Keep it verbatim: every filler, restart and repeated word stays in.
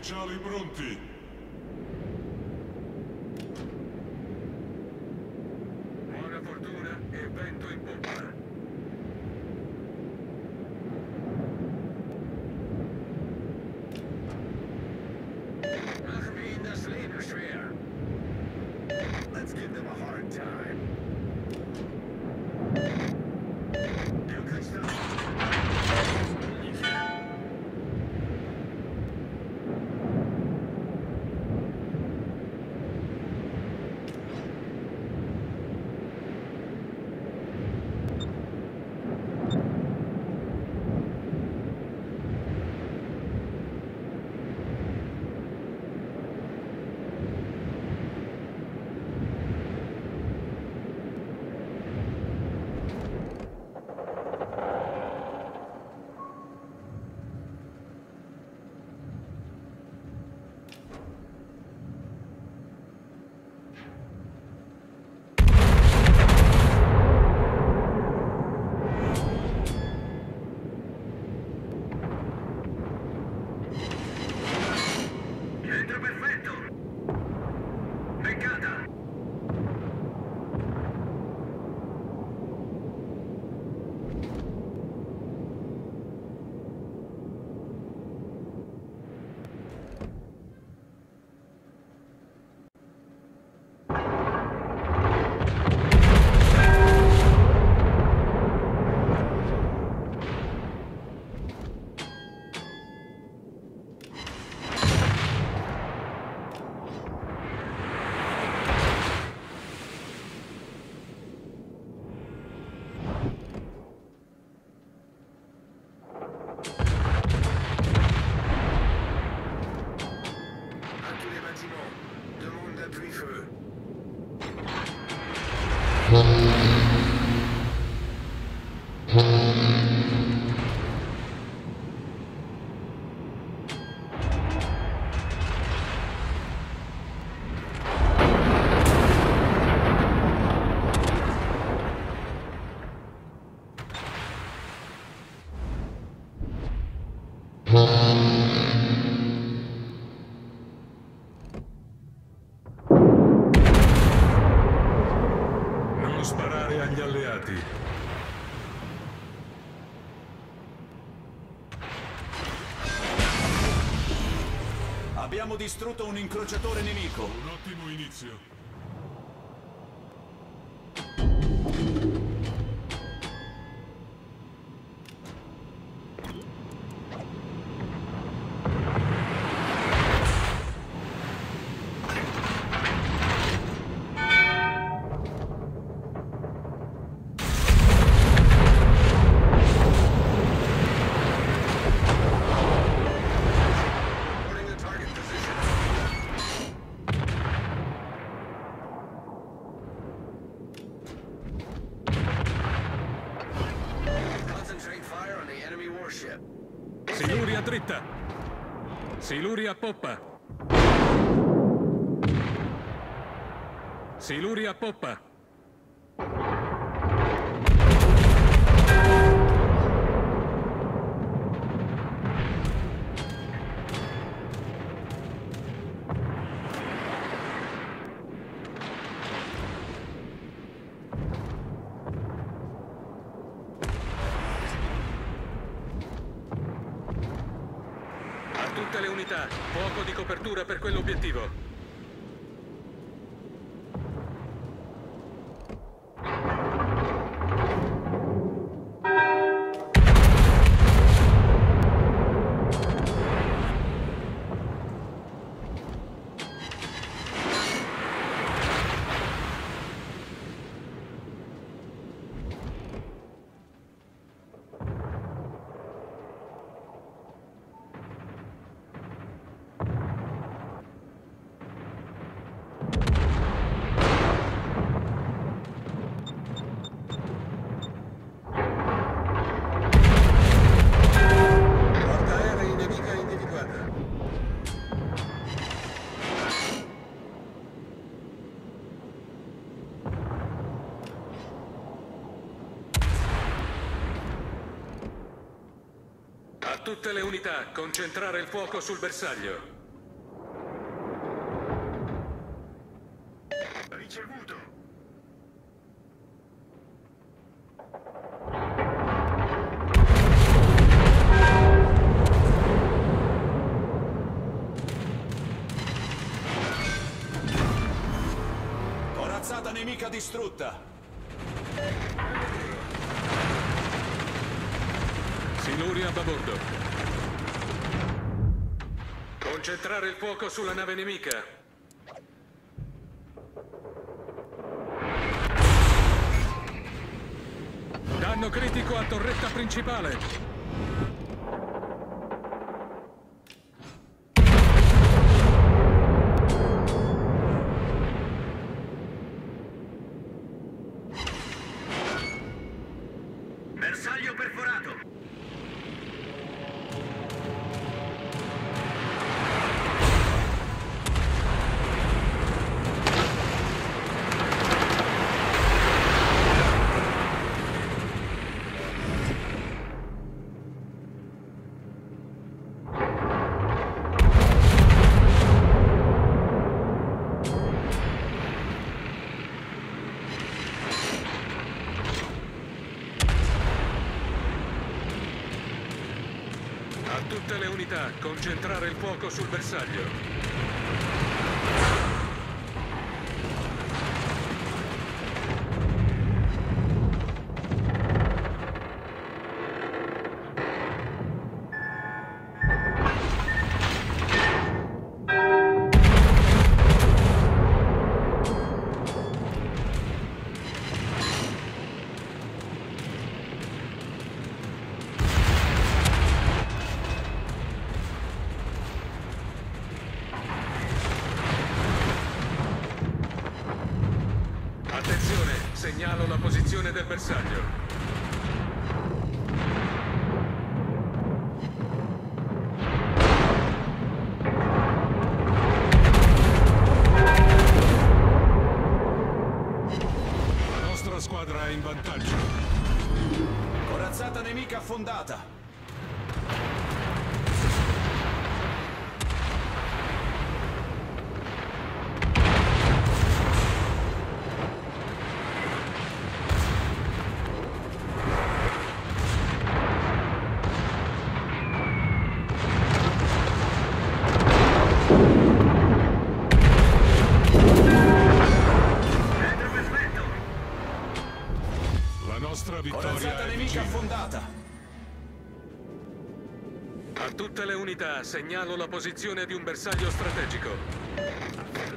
Ufficiali pronti. Buona fortuna e vento in poppa. Ach, wie in das Leben schwer. Let's give them a hard time. Abbiamo distrutto un incrociatore nemico. Un ottimo inizio. Siluria dritta! Siluria poppa! Siluria poppa! Tutte le unità, fuoco di copertura per quell'obiettivo. Tutte le unità, concentrare il fuoco sul bersaglio. fabbrica distrutta. Siluri a babordo. Concentrare il fuoco sulla nave nemica. Danno critico a torretta principale. Bersaglio perforato. Tutte le unità, concentrare il fuoco sul bersaglio. Segnalo la posizione del bersaglio. La nostra squadra è in vantaggio. Corazzata nemica affondata. Corazzata nemica affondata. A tutte le unità segnalo la posizione di un bersaglio strategico.